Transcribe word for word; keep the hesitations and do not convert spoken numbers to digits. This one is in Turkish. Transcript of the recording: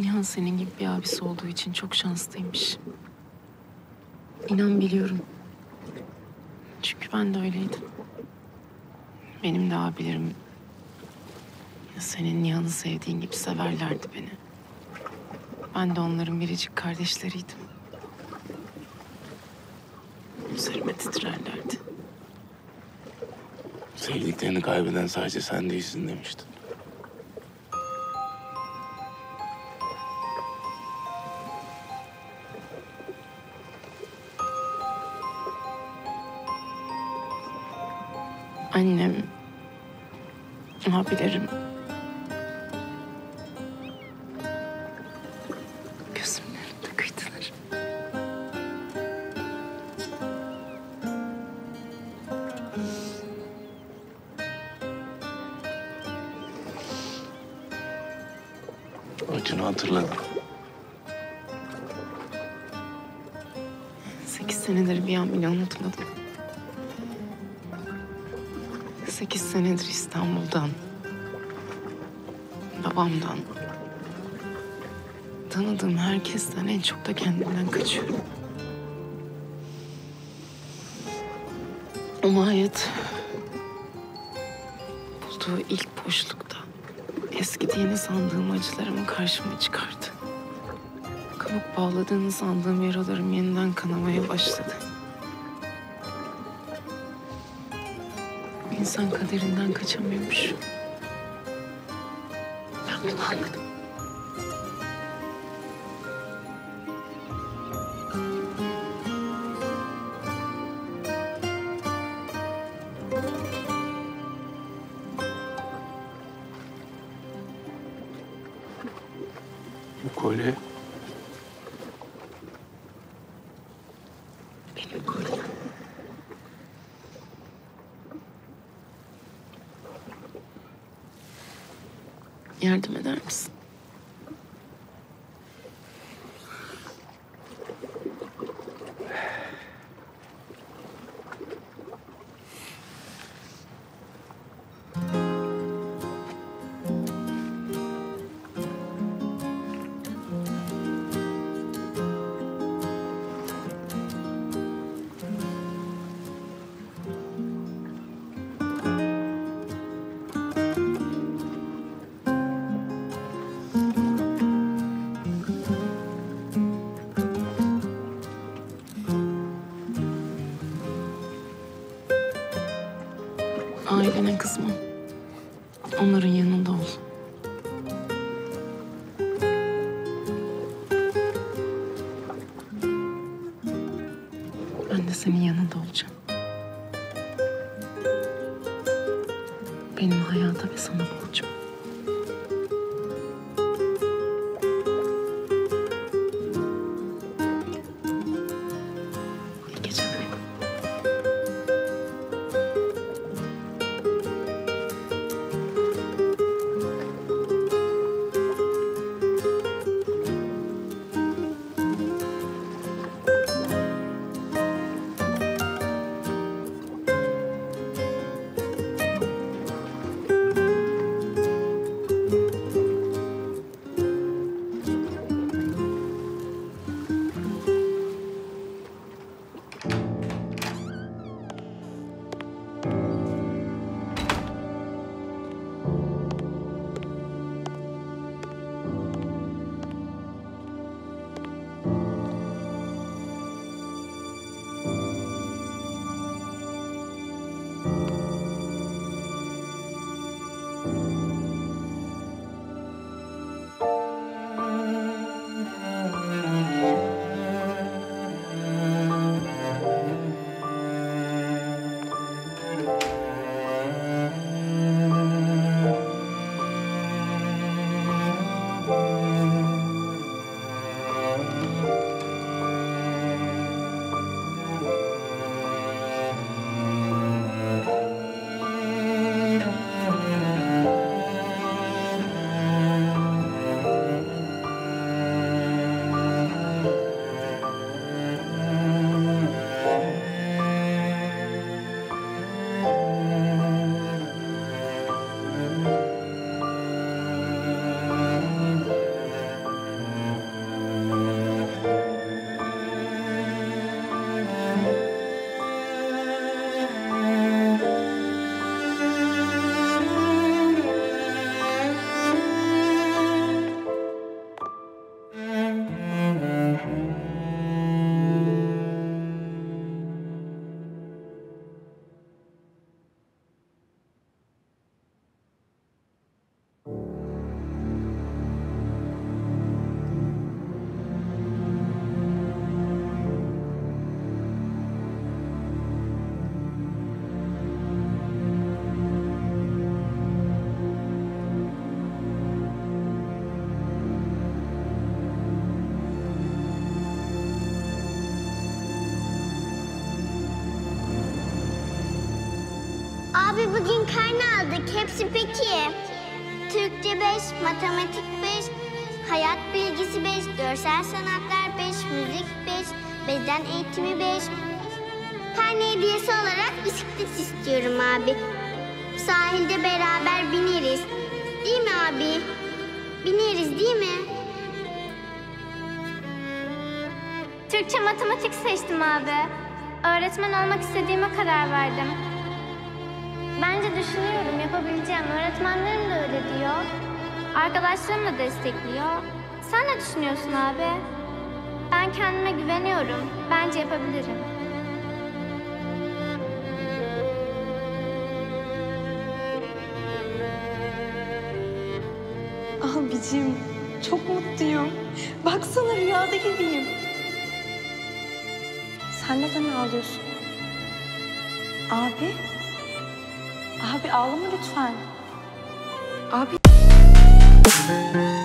Nihan senin gibi bir abisi olduğu için çok şanslıymış. İnan biliyorum. Çünkü ben de öyleydim. Benim de abilerim senin Nihan'ı sevdiğin gibi severlerdi beni. Ben de onların biricik kardeşleriydim. Üzerime titrerlerdi. Sevdiklerini kaybeden sadece sen değilsin demiştin. Annem, abilerim, gözümün önünde kıydılar. Acını hatırladım. Sekiz senedir bir an bile unutmadım. Sekiz senedir İstanbul'dan, babamdan, tanıdığım herkesten, en çok da kendimden kaçıyorum. Ama hayat bulduğu ilk boşlukta eskidiğini sandığım acılarımı karşıma çıkardı. Kabuk bağladığını sandığım yaralarım yeniden kanamaya başladı. İnsan kaderinden kaçamıyormuş. Ben bunu anladım. Bu kolye... Benim kolyem. Yardım eder misin? Ailene kızma. Onların yanında ol. Ben de senin yanında olacağım. Benim hayata ve sana borcum. Abi bugün karne aldık, hepsi peki. Türkçe beş, matematik beş, hayat bilgisi beş, görsel sanatlar beş, müzik beş, beden eğitimi beş. Karne hediyesi olarak bisiklet istiyorum abi. Sahilde beraber bineriz. Değil mi abi? Bineriz değil mi? Türkçe matematik seçtim abi. Öğretmen olmak istediğime karar verdim. Bence düşünüyorum, yapabileceğim. Öğretmenlerim de öyle diyor. Arkadaşlarım da destekliyor. Sen ne düşünüyorsun abi? Ben kendime güveniyorum. Bence yapabilirim. Abicim, çok mutluyum. Baksana rüyada gibiyim. Sen neden ağlıyorsun? Abi? Abi ağlama lütfen. Abi...